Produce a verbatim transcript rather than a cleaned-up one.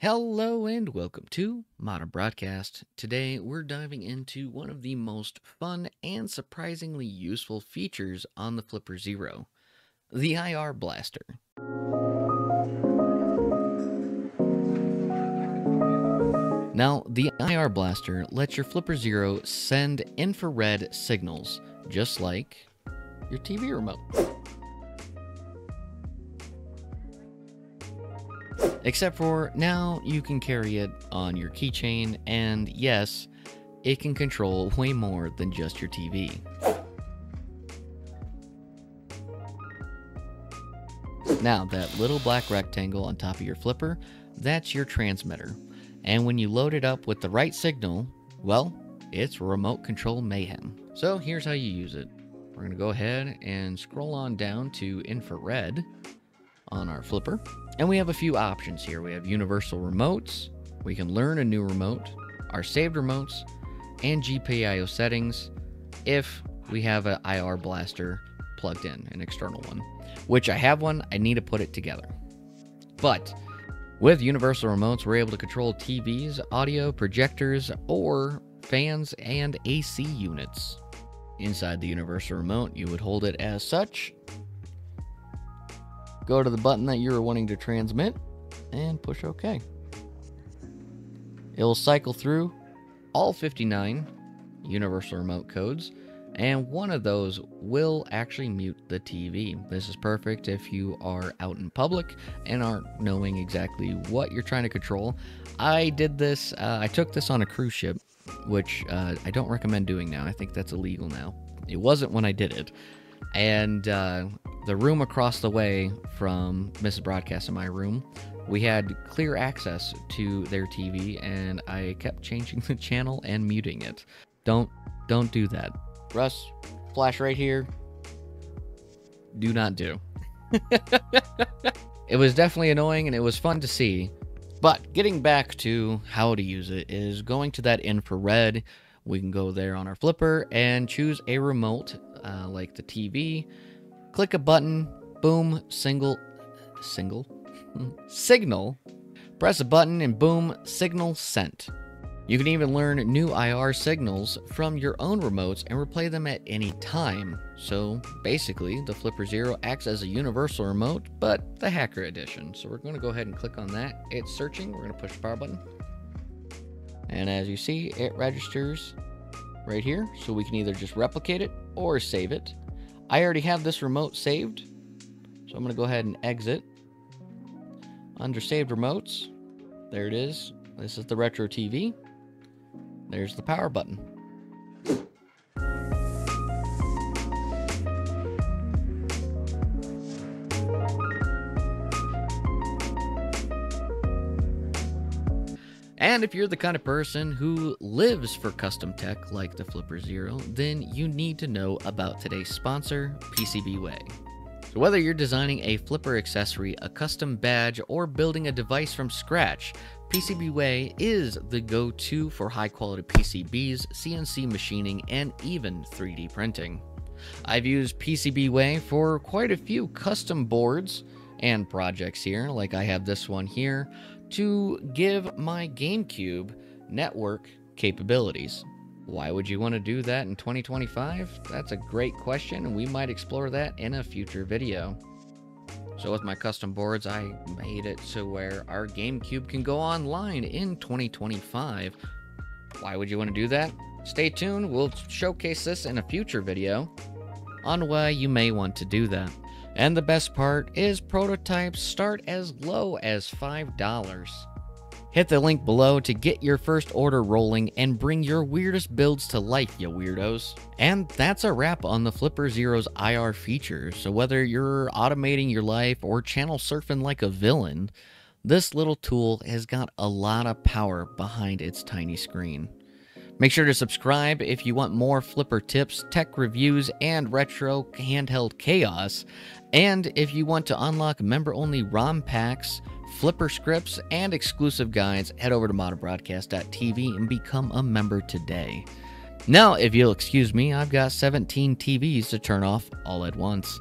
Hello and welcome to Modern Broadcast. Today we're diving into one of the most fun and surprisingly useful features on the Flipper Zero, the I R Blaster. Now, the I R Blaster lets your Flipper Zero send infrared signals, just like your T V remote. Except for now you can carry it on your keychain, and yes, it can control way more than just your T V. Now that little black rectangle on top of your flipper, that's your transmitter. And when you load it up with the right signal, well, it's remote control mayhem. So here's how you use it. We're gonna go ahead and scroll on down to infrared on our flipper. And we have a few options here. We have universal remotes, we can learn a new remote, our saved remotes, and G P I O settings if we have an I R blaster plugged in, an external one, which I have one, I need to put it together. But with universal remotes, we're able to control T Vs, audio, projectors, or fans and A C units. Inside the universal remote, you would hold it as such, go to the button that you're wanting to transmit and push OK. It'll cycle through all fifty-nine universal remote codes, and one of those will actually mute the T V. This is perfect if you are out in public and aren't knowing exactly what you're trying to control. I did this, uh, I took this on a cruise ship, which uh, I don't recommend doing now. I think that's illegal now. It wasn't when I did it. And uh, the room across the way from Missus Broadcast and my room, we had clear access to their T V, and I kept changing the channel and muting it. Don't, don't do that. Russ, flash right here. Do not do. It was definitely annoying, and it was fun to see. But getting back to how to use it is going to that infrared. We can go there on our flipper and choose a remote uh, like the T V. Click a button, boom, single, single, signal, press a button and boom, signal sent. You can even learn new I R signals from your own remotes and replay them at any time. So basically the Flipper Zero acts as a universal remote, but the hacker edition. So we're gonna go ahead and click on that. It's searching, we're gonna push the power button. And as you see, it registers right here. So we can either just replicate it or save it. I already have this remote saved, so I'm going to go ahead and exit. Under saved remotes, there it is. This is the retro T V. There's the power button. And if you're the kind of person who lives for custom tech like the Flipper Zero, then you need to know about today's sponsor, PCBWay. So whether you're designing a flipper accessory, a custom badge, or building a device from scratch, PCBWay is the go-to for high-quality P C Bs, C N C machining, and even three D printing. I've used PCBWay for quite a few custom boards and projects here, like I have this one here, to give my GameCube network capabilities. Why would you want to do that in twenty twenty-five? That's a great question, and we might explore that in a future video. So with my custom boards, I made it to where our GameCube can go online in twenty twenty-five. Why would you want to do that? Stay tuned, we'll showcase this in a future video on why you may want to do that. And the best part is prototypes start as low as five dollars. Hit the link below to get your first order rolling and bring your weirdest builds to life, you weirdos. And that's a wrap on the Flipper Zero's I R feature. So whether you're automating your life or channel surfing like a villain, this little tool has got a lot of power behind its tiny screen. Make sure to subscribe if you want more flipper tips, tech reviews, and retro handheld chaos. And if you want to unlock member-only ROM packs, flipper scripts, and exclusive guides, head over to Modern Broadcast dot T V and become a member today. Now, if you'll excuse me, I've got seventeen T Vs to turn off all at once.